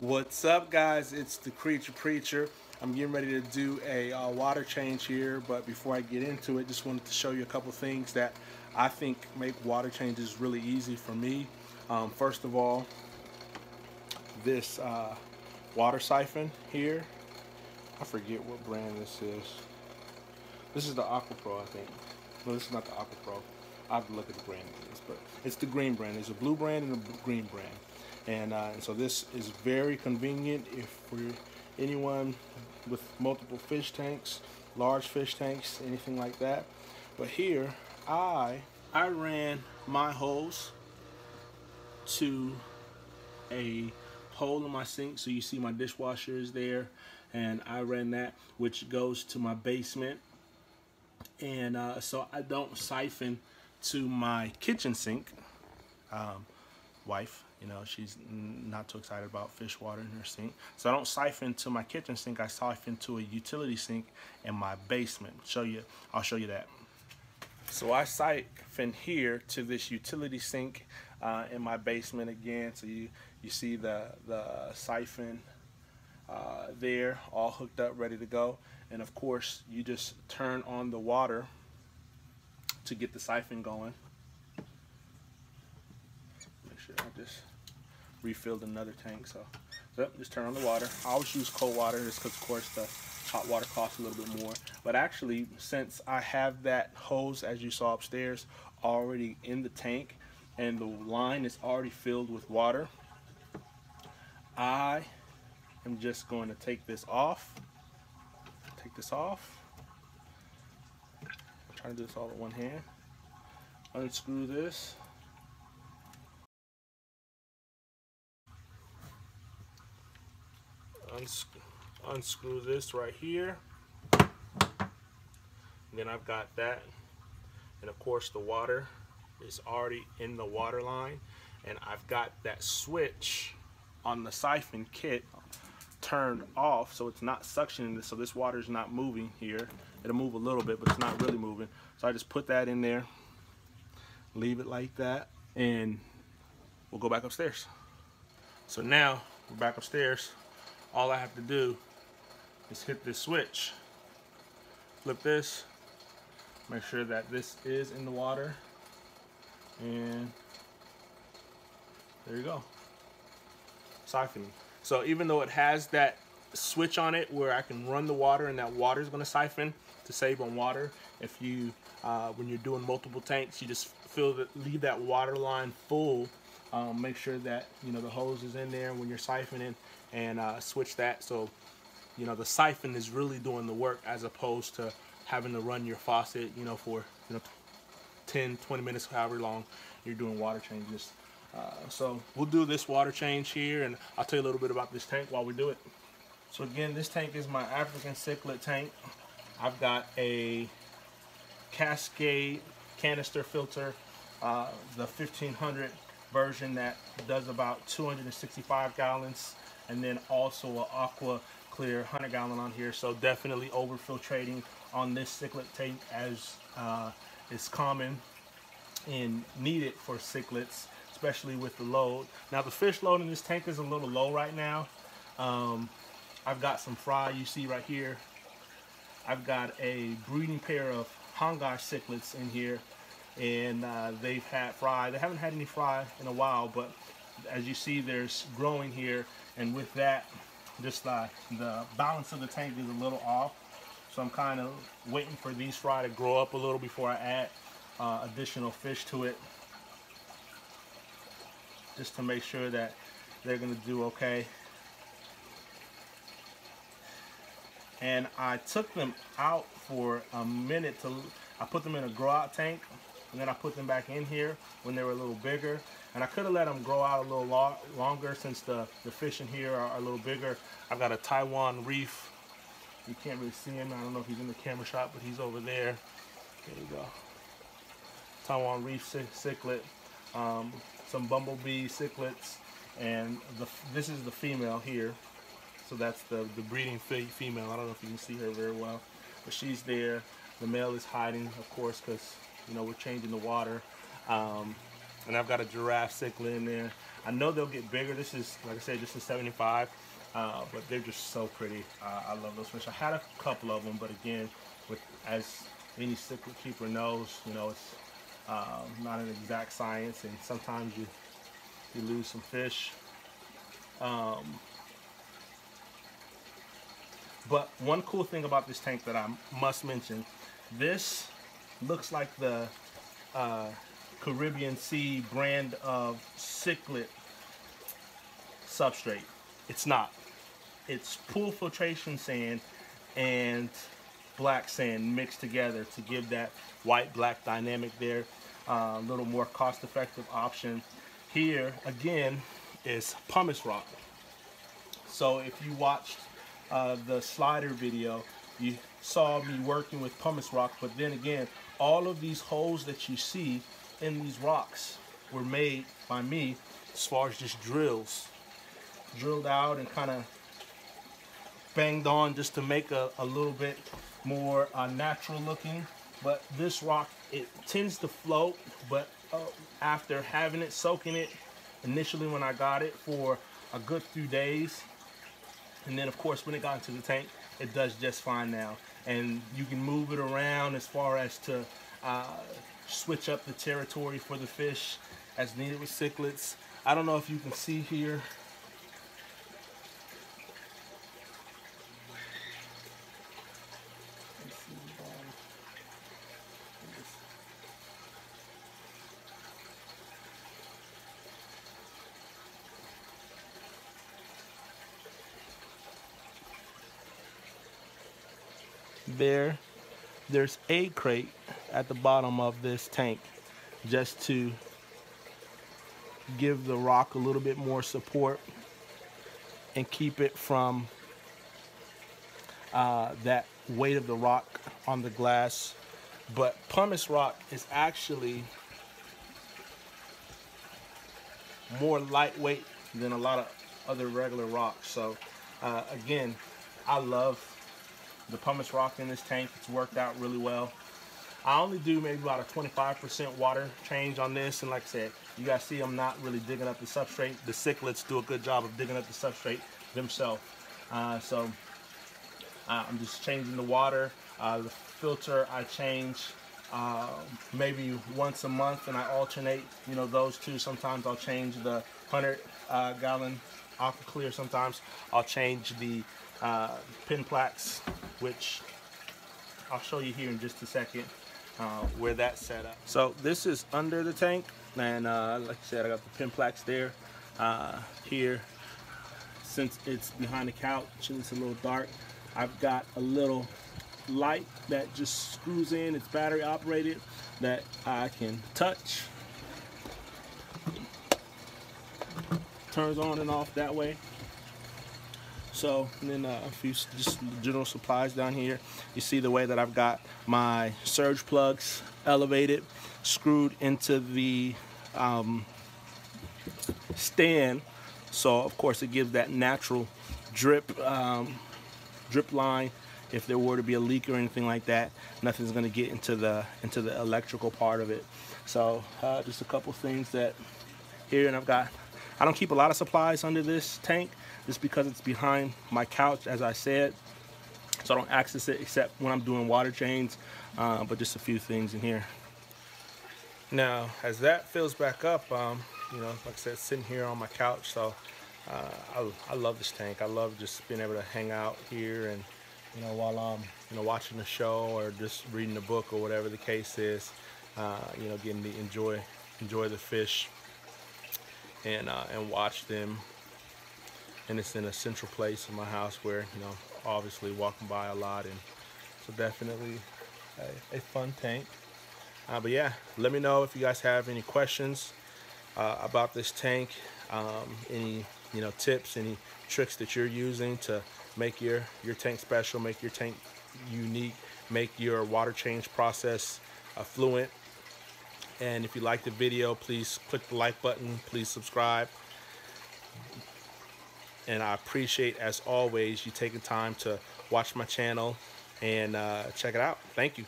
What's up, guys? It's the Creature Preacher. I'm getting ready to do a water change here, but before I get into it, just wanted to show you a couple things that I think make water changes really easy for me. First of all, this water siphon here. I forget what brand this is. This is the Aqua Pro, I think. No, this is not the Aqua Pro. I have to look at the brand of this, but it's the green brand. There's a blue brand and a green brand. And so this is very convenient if for anyone with multiple fish tanks, large fish tanks, anything like that. But here, I ran my hose to a hole in my sink. So you see my dishwasher is there, and I ran that, which goes to my basement. And so I don't siphon to my kitchen sink. Wife, you know, she's not too excited about fish water in her sink. So I don't siphon to my kitchen sink. I siphon to a utility sink in my basement. I'll show you that. So I siphon here to this utility sink in my basement again. So you see the siphon there, all hooked up, ready to go. And of course, you just turn on the water to get the siphon going. I just refilled another tank, so just turn on the water. I always use cold water just because, of course, the hot water costs a little bit more. But actually, since I have that hose, as you saw upstairs, already in the tank and the line is already filled with water, I am just going to take this off. I'm trying to do this all with one hand. Unscrew this. Unscrew this right here, and then I've got that, and of course the water is already in the water line, and I've got that switch on the siphon kit turned off, so it's not suctioning this, so this water is not moving here. It'll move a little bit, but it's not really moving. So I just put that in there, leave it like that, and we'll go back upstairs. So now we're back upstairs. All I have to do is hit this switch, flip this, make sure that this is in the water, and there you go, siphoning. So even though it has that switch on it where I can run the water and that water is gonna siphon to save on water, if you, when you're doing multiple tanks, you just leave that water line full. Make sure that, you know, the hose is in there when you're siphoning, and switch that, so, you know, the siphon is really doing the work as opposed to having to run your faucet, you know, for, you know, 10, 20 minutes, however long you're doing water changes. So we'll do this water change here, and I'll tell you a little bit about this tank while we do it. So again, this tank is my African cichlid tank. I've got a Cascade canister filter, the 1500 version that does about 265 gallons, and then also an Aqua Clear 100 gallon on here. So definitely over filtrating on this cichlid tank, as is common and needed for cichlids, especially with the load. Now the fish load in this tank is a little low right now. I've got some fry, you see right here. I've got a breeding pair of Hongi cichlids in here, and they've had fry. They haven't had any fry in a while, but as you see, there's growing here, and with that, just the balance of the tank is a little off. So I'm kind of waiting for these fry to grow up a little before I add additional fish to it, just to make sure that they're gonna do okay. And I took them out for a minute I put them in a grow out tank, and then I put them back in here when they were a little bigger. And I could have let them grow out a little longer, since the fish in here are a little bigger. I've got a Taiwan reef. You can't really see him. I don't know if he's in the camera shot, but he's over there. There you go. Taiwan reef cichlid. Some bumblebee cichlids. And this is the female here. So that's the breeding female. I don't know if you can see her very well, but she's there. The male is hiding, of course, because, you know, we're changing the water. And I've got a giraffe cichlid in there. I know they'll get bigger. This is, like I said, just a 75, but they're just so pretty. I love those fish. I had a couple of them, but again, with, as any cichlid keeper knows, you know, it's not an exact science, and sometimes you lose some fish. But one cool thing about this tank that I must mention, this looks like the Caribbean Sea brand of cichlid substrate. It's not. It's pool filtration sand and black sand mixed together to give that white-black dynamic there. A little more cost-effective option. Here, again, is pumice rock. So if you watched the slider video, you saw me working with pumice rock, but then again, all of these holes that you see in these rocks were made by me as far as just drills. Drilled out and kind of banged on just to make a little bit more natural looking. But this rock, it tends to float, but after having it, soaking it, initially when I got it for a good few days, and then of course when it got into the tank, it does just fine now. And you can move it around as far as to switch up the territory for the fish as needed with cichlids. I don't know if you can see here. There's a crate at the bottom of this tank just to give the rock a little bit more support and keep it from that weight of the rock on the glass. But pumice rock is actually more lightweight than a lot of other regular rocks. So again, I love the pumice rock in this tank. It's worked out really well. I only do maybe about a 25% water change on this, and like I said, you guys see I'm not really digging up the substrate. The cichlids do a good job of digging up the substrate themselves. So I'm just changing the water. The filter I change maybe once a month, and I alternate, you know, those two. Sometimes I'll change the 100-gallon Aqua Clear. Sometimes I'll change the Penn Plax, which I'll show you here in just a second where that's set up. So this is under the tank, and like I said, I got the Penn Plax there. Here, since it's behind the couch and it's a little dark, I've got a little light that just screws in. It's battery operated that I can touch. Turns on and off that way. So, and then a few just general supplies down here. You see the way that I've got my surge plugs elevated, screwed into the stand. So, of course, it gives that natural drip, drip line. If there were to be a leak or anything like that, nothing's going to get into the electrical part of it. So, just a couple things that here, and I've got. I don't keep a lot of supplies under this tank just because it's behind my couch, as I said, so I don't access it except when I'm doing water changes, but just a few things in here. Now, as that fills back up, you know, like I said, sitting here on my couch, so I love this tank. I love just being able to hang out here and, you know, while I'm, you know, watching a show or just reading a book or whatever the case is, you know, getting to enjoy the fish. And watch them, and it's in a central place in my house where, you know, obviously walking by a lot, and so definitely a fun tank. But yeah, let me know if you guys have any questions about this tank, any, you know, tips, any tricks that you're using to make your tank special, make your tank unique, make your water change process fluent. And if you like the video, please click the like button, please subscribe. And I appreciate, as always, you taking time to watch my channel and check it out. Thank you.